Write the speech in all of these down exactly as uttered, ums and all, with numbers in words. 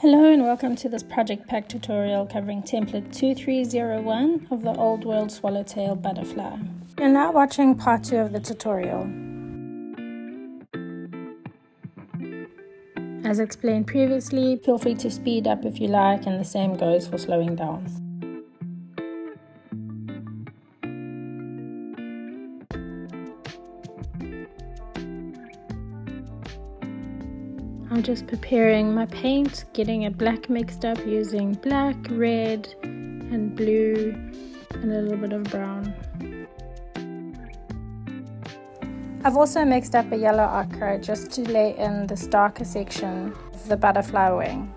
Hello and welcome to this Project Pack tutorial covering Template two three zero one of the Old World Swallowtail Butterfly. You're now watching part two of the tutorial. As explained previously, feel free to speed up if you like, and the same goes for slowing down. I'm just preparing my paint, getting a black mixed up using black, red and blue and a little bit of brown. I've also mixed up a yellow ochre just to lay in this darker section of the butterfly wing.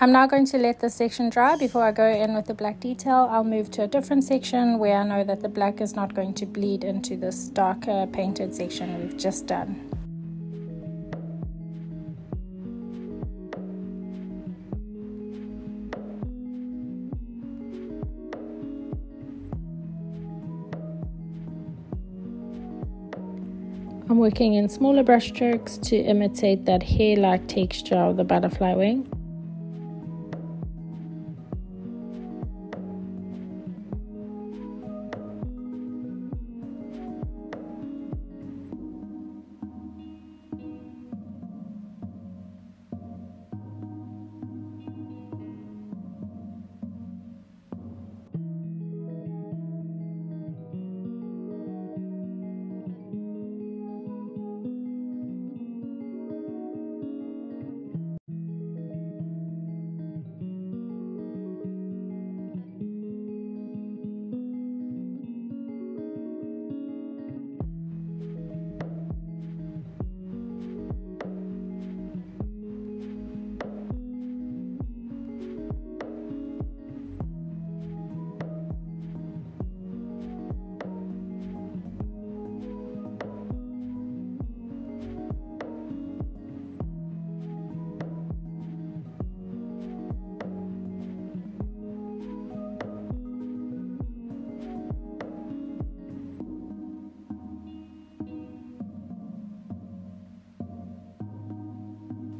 I'm now going to let this section dry before I go in with the black detail. I'll move to a different section where I know that the black is not going to bleed into this darker painted section we've just done. I'm working in smaller brush strokes to imitate that hair-like texture of the butterfly wing.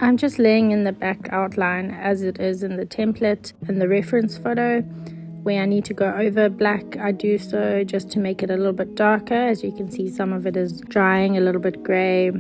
I'm just laying in the back outline as it is in the template and the reference photo. Where I need to go over black, I do so just to make it a little bit darker. As you can see, some of it is drying, a little bit grey.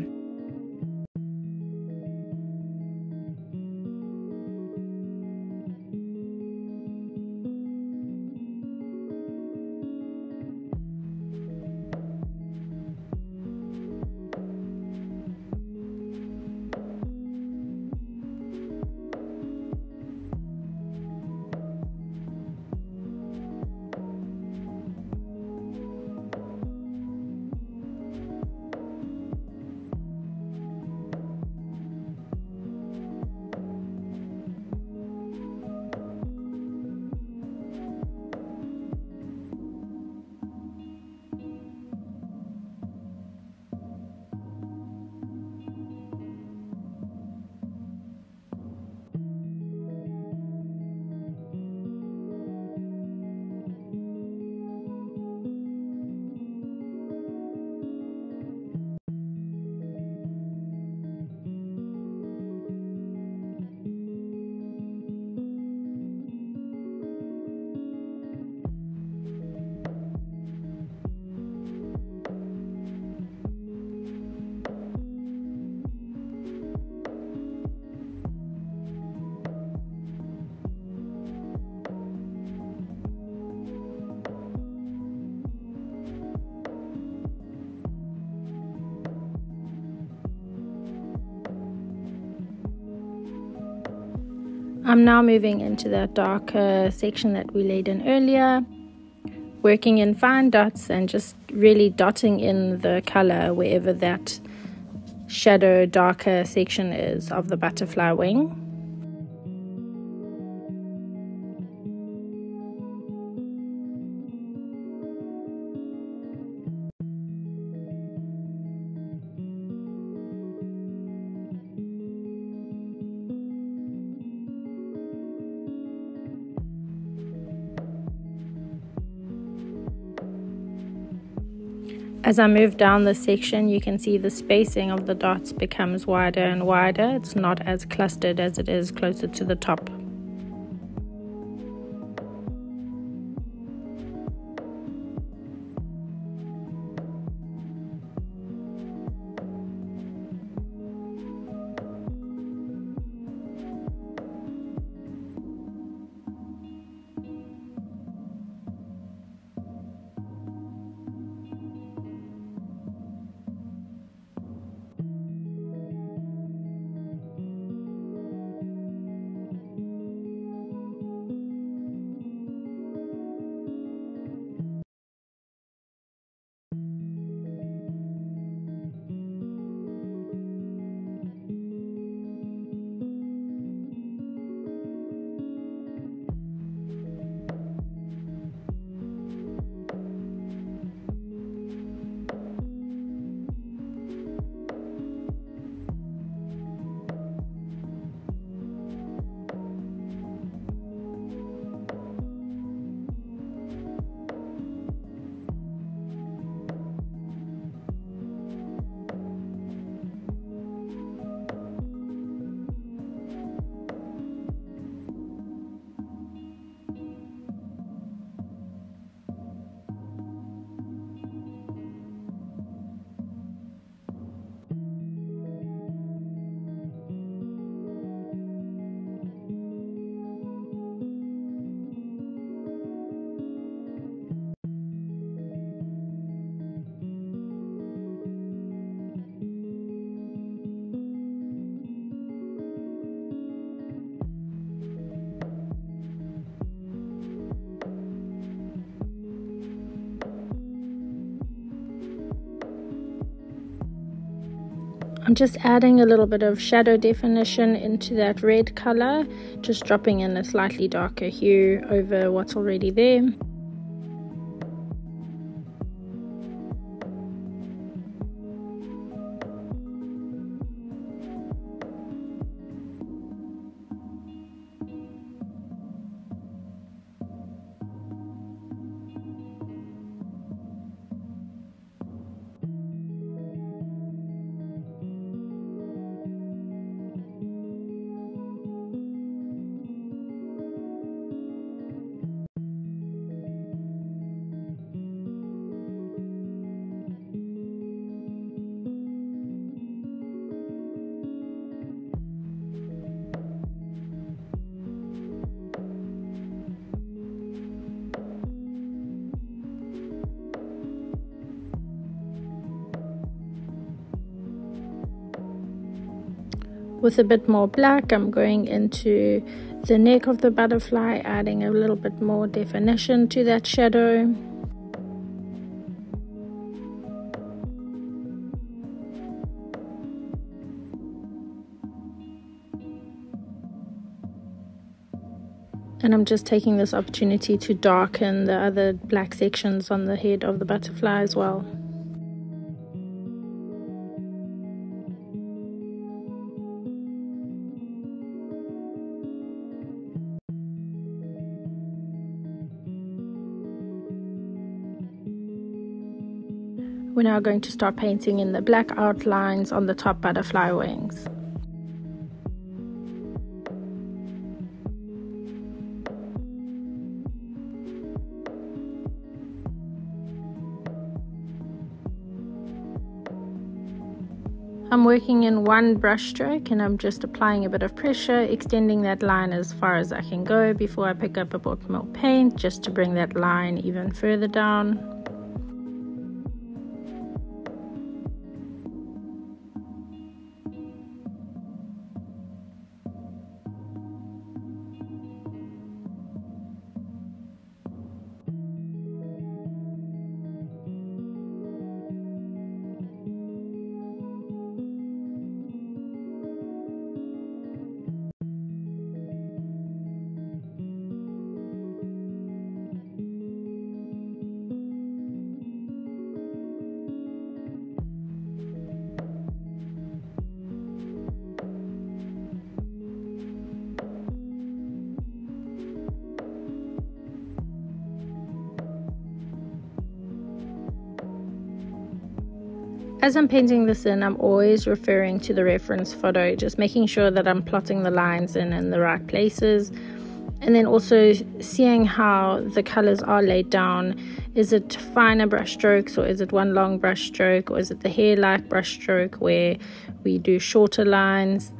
I'm now moving into that darker section that we laid in earlier, working in fine dots and just really dotting in the color wherever that shadow darker section is of the butterfly wing. As I move down this section, you can see the spacing of the dots becomes wider and wider. It's not as clustered as it is closer to the top. I'm just adding a little bit of shadow definition into that red color, just dropping in a slightly darker hue over what's already there. With a bit more black, I'm going into the neck of the butterfly, adding a little bit more definition to that shadow. And I'm just taking this opportunity to darken the other black sections on the head of the butterfly as well. We're now going to start painting in the black outlines on the top butterfly wings. I'm working in one brush stroke and I'm just applying a bit of pressure, extending that line as far as I can go before I pick up a bit more paint, just to bring that line even further down. As I'm painting this in, I'm always referring to the reference photo, just making sure that I'm plotting the lines in in the right places, and then also seeing how the colors are laid down. Is it finer brush strokes, or is it one long brush stroke, or is it the hair-like brush stroke where we do shorter lines?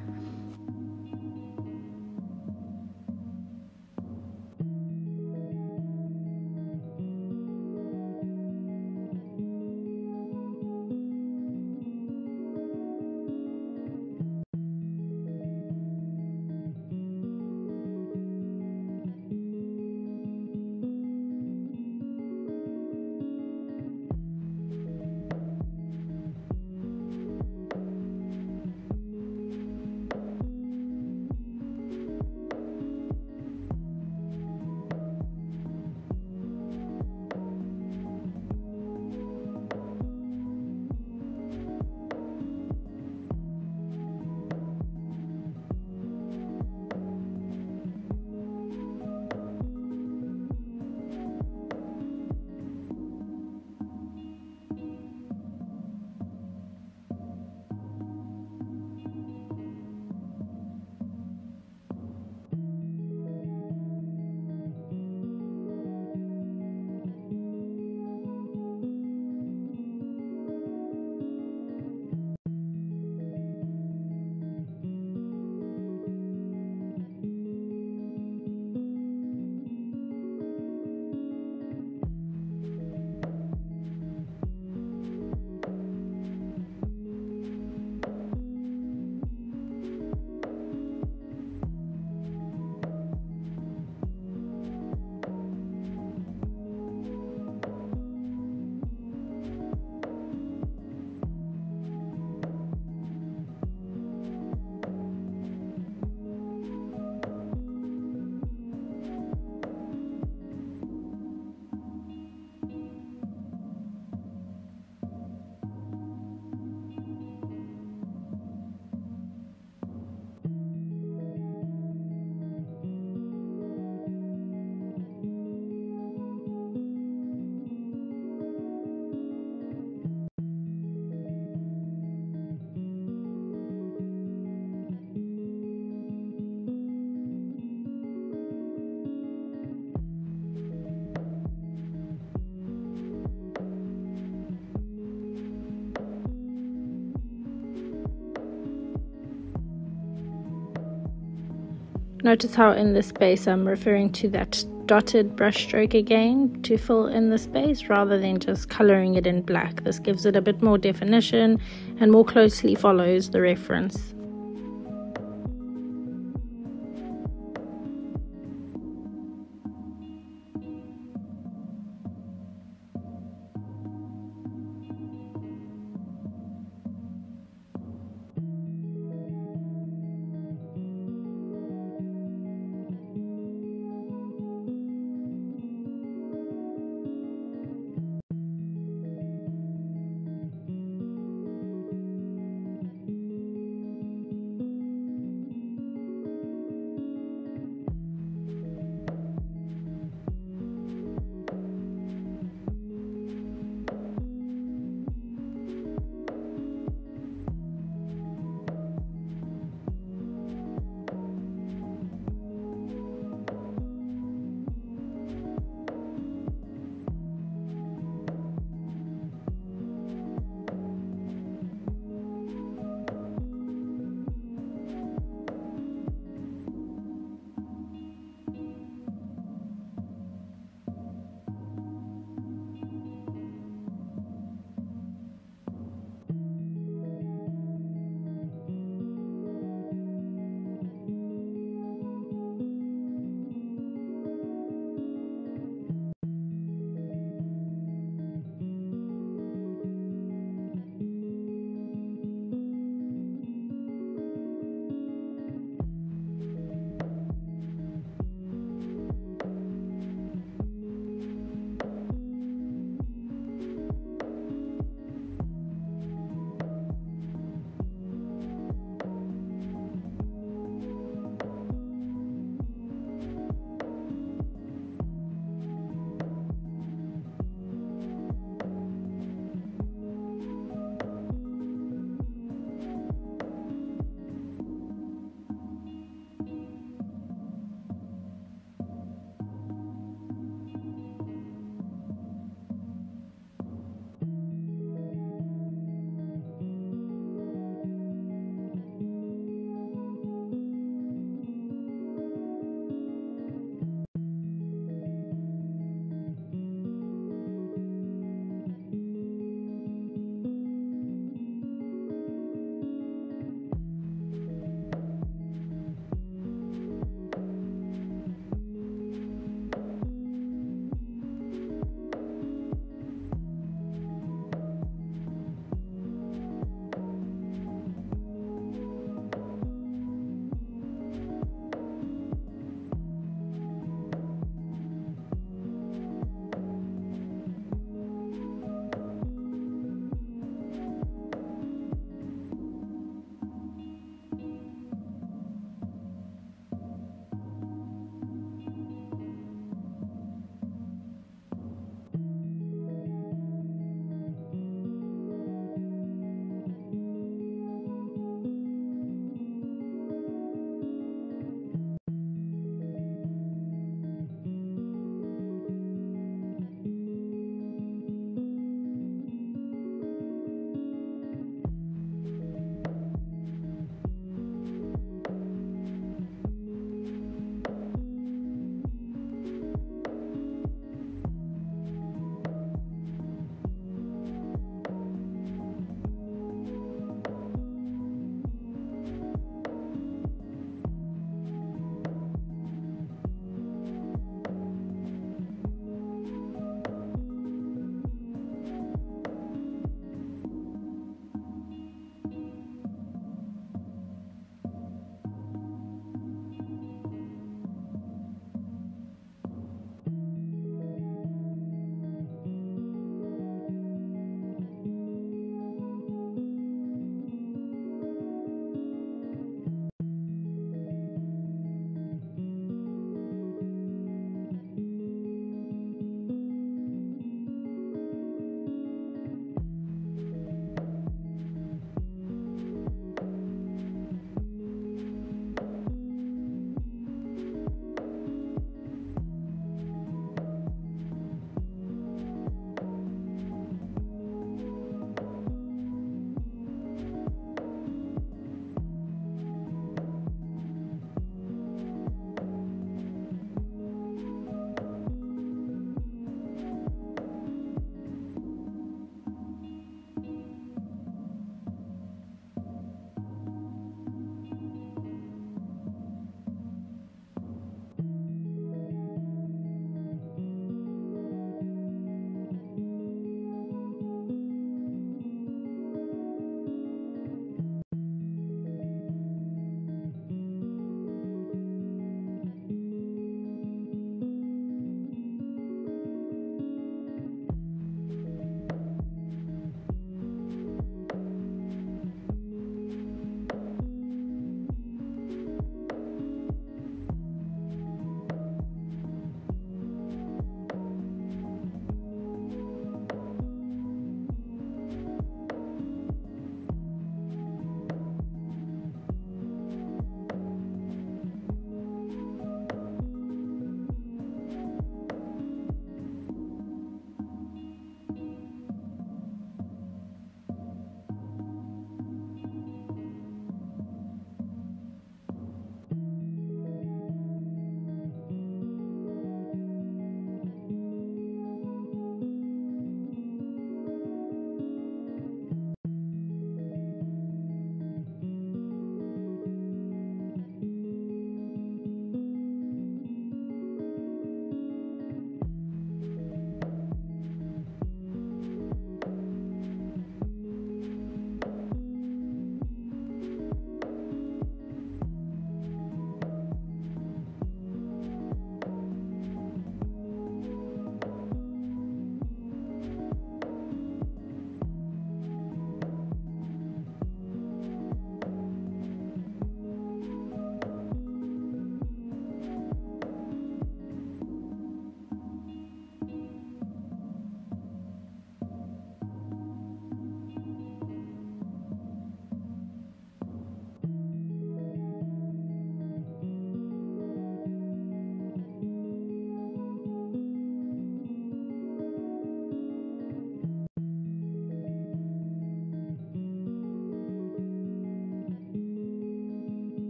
Notice how in this space I'm referring to that dotted brush stroke again to fill in the space rather than just colouring it in black. This gives it a bit more definition and more closely follows the reference.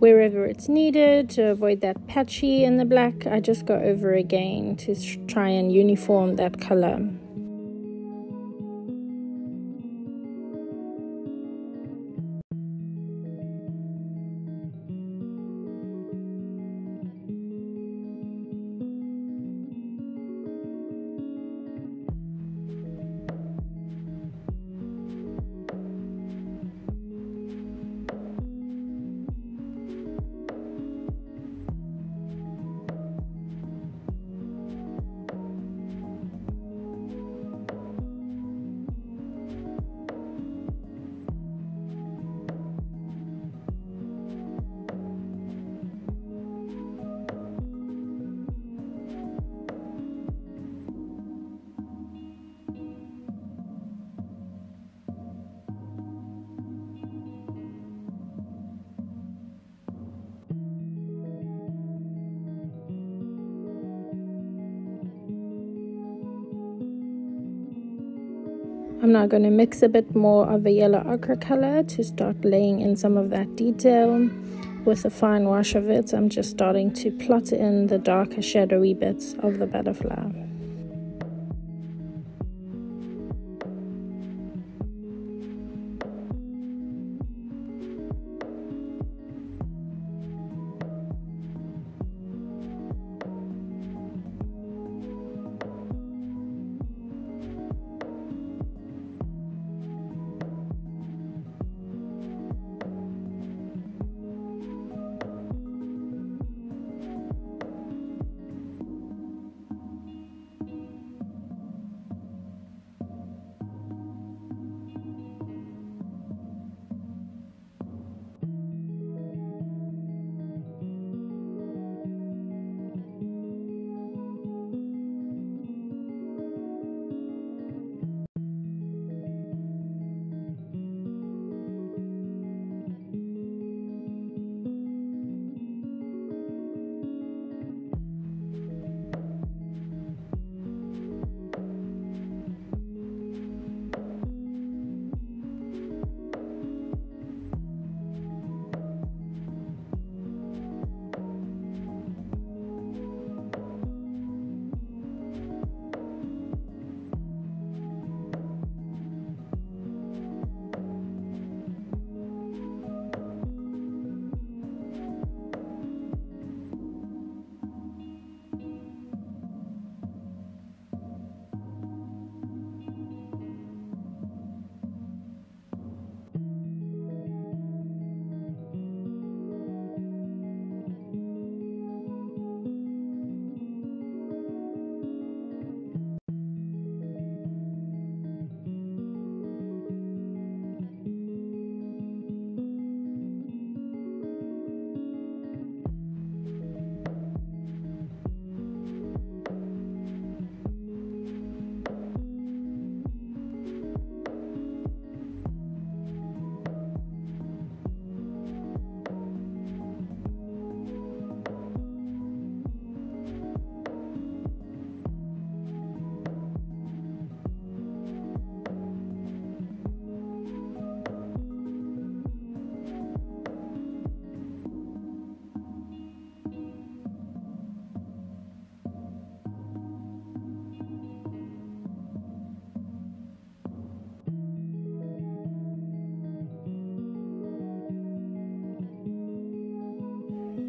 wherever it's needed to avoid that patchy in the black. I just go over again to try and uniform that color. I'm now going to mix a bit more of a yellow ochre color to start laying in some of that detail. With a fine wash of it, I'm just starting to plot in the darker shadowy bits of the butterfly.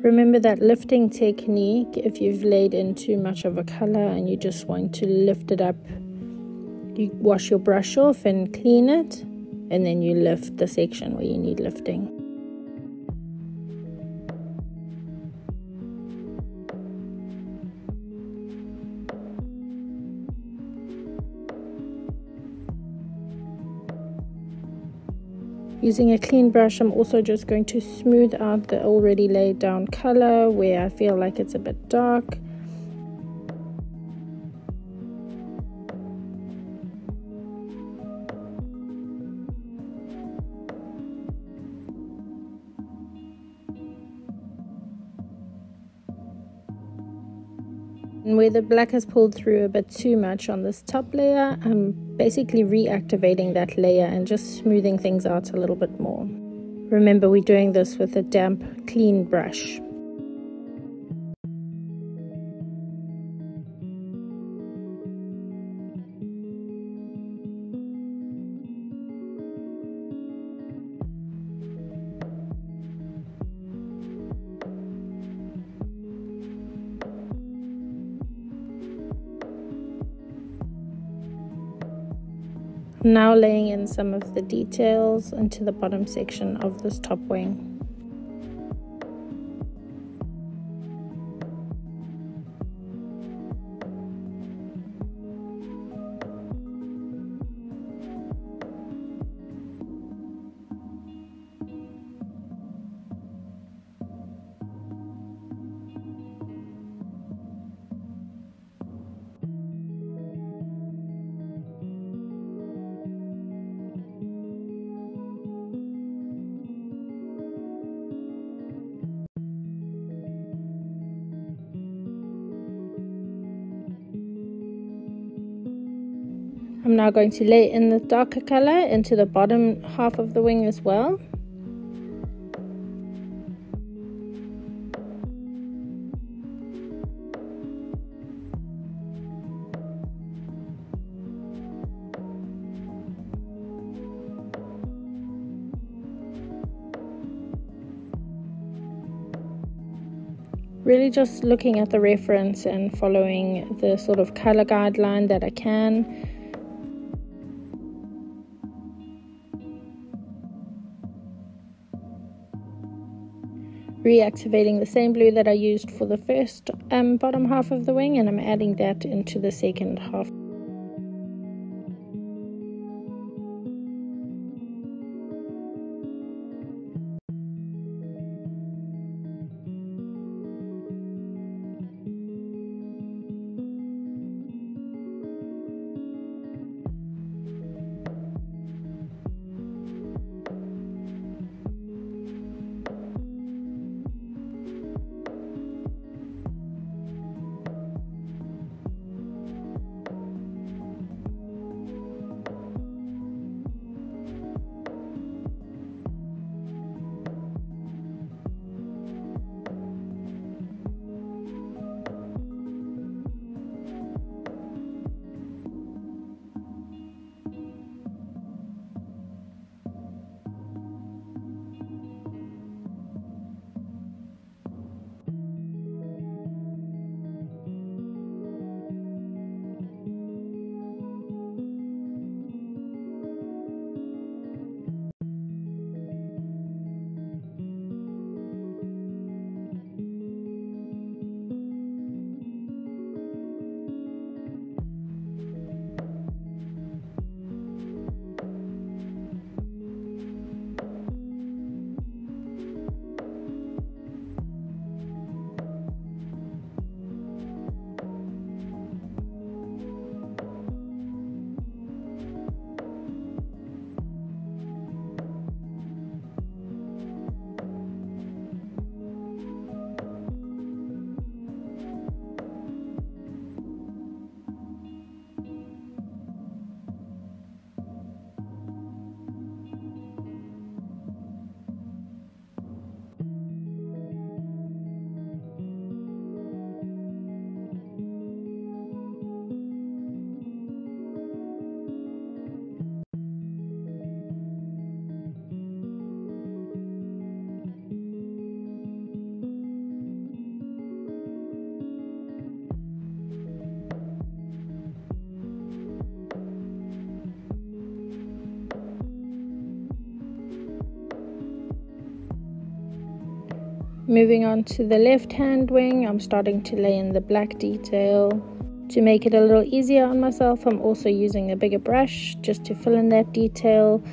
Remember that lifting technique. If you've laid in too much of a color and you just want to lift it up, you wash your brush off and clean it, and then you lift the section where you need lifting. Using a clean brush, I'm also just going to smooth out the already laid down color where I feel like it's a bit dark. And where the black has pulled through a bit too much on this top layer, I'm basically reactivating that layer and just smoothing things out a little bit more. Remember, we're doing this with a damp, clean brush. Now laying in some of the details into the bottom section of this top wing. I'm now going to lay in the darker color into the bottom half of the wing as well. Really just looking at the reference and following the sort of color guideline that I can. Reactivating the same blue that I used for the first um, bottom half of the wing, and I'm adding that into the second half. Moving on to the left hand wing, I'm starting to lay in the black detail. To make it a little easier on myself, I'm also using a bigger brush just to fill in that detail.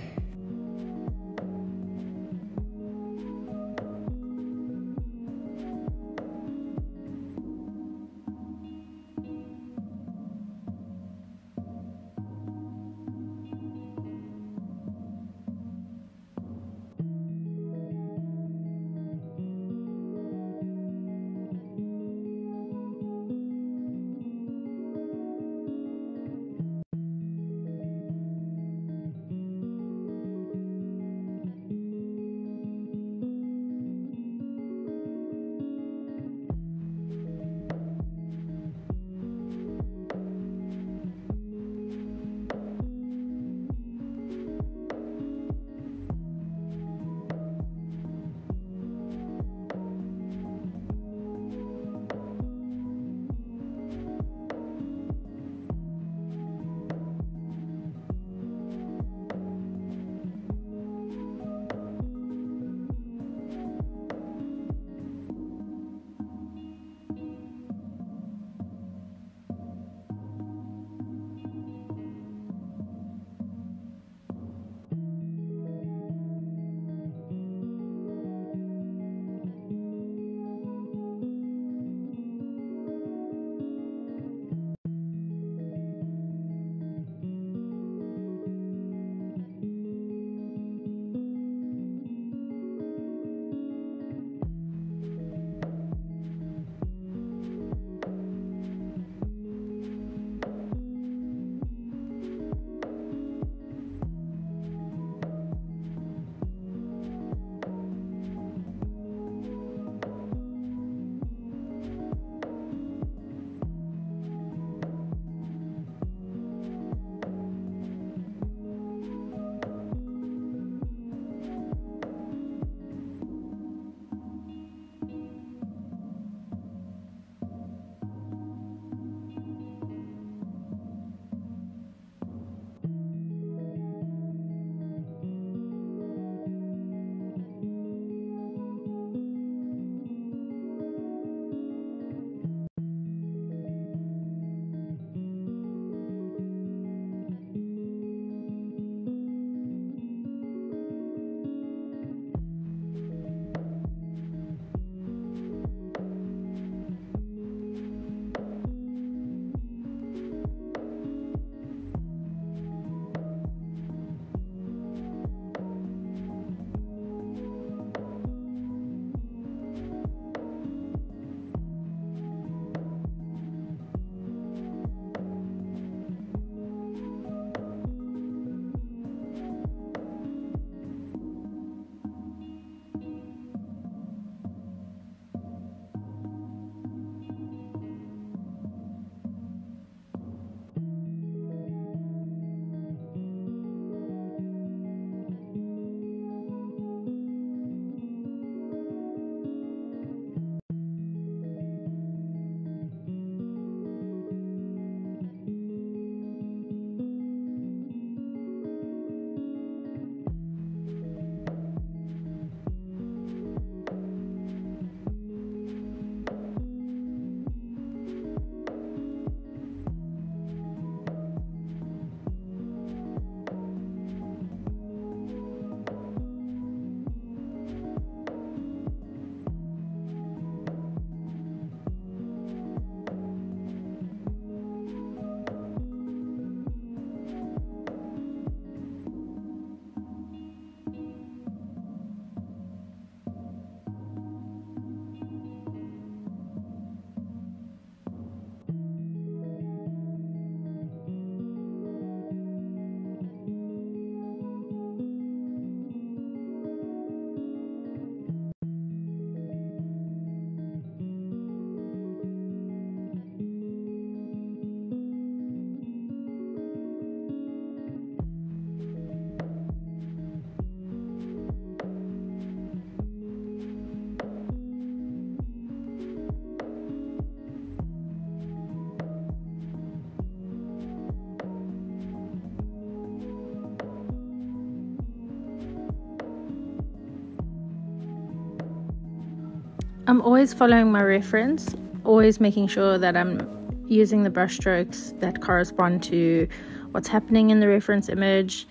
I'm always following my reference, always making sure that I'm using the brush strokes that correspond to what's happening in the reference image,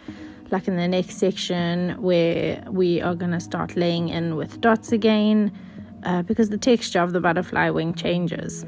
like in the next section where we are going to start laying in with dots again, uh, because the texture of the butterfly wing changes.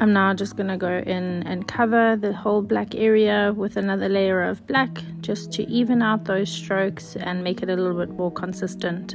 I'm now just going to go in and cover the whole black area with another layer of black just to even out those strokes and make it a little bit more consistent.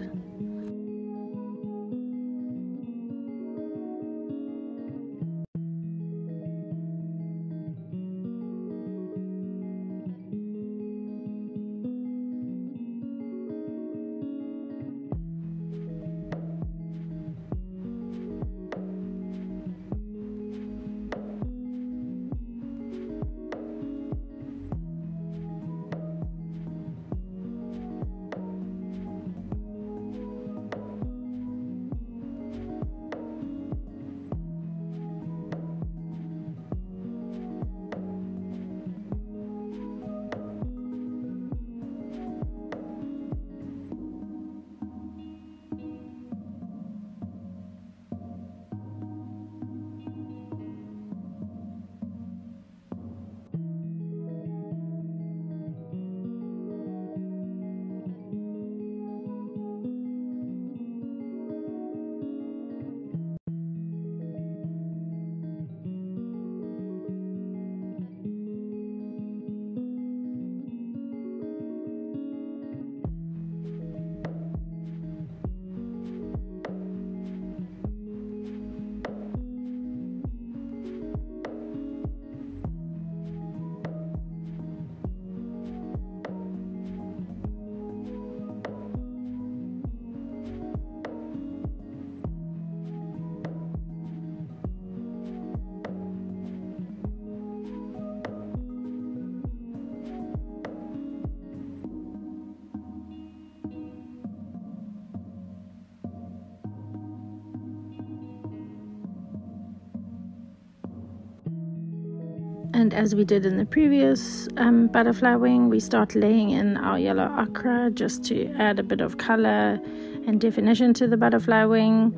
And as we did in the previous um, butterfly wing, we start laying in our yellow ochre just to add a bit of color and definition to the butterfly wing.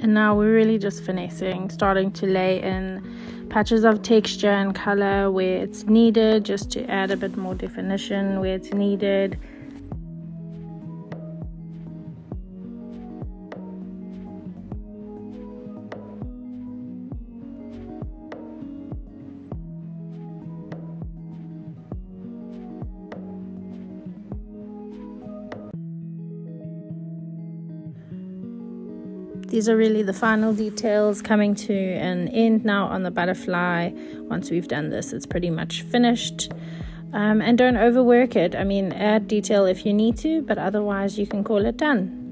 And now we're really just finessing, starting to lay in patches of texture and color where it's needed, just to add a bit more definition where it's needed. These are really the final details coming to an end now on the butterfly. Once we've done this, it's pretty much finished. Um, and don't overwork it. I mean, add detail if you need to, but otherwise you can call it done.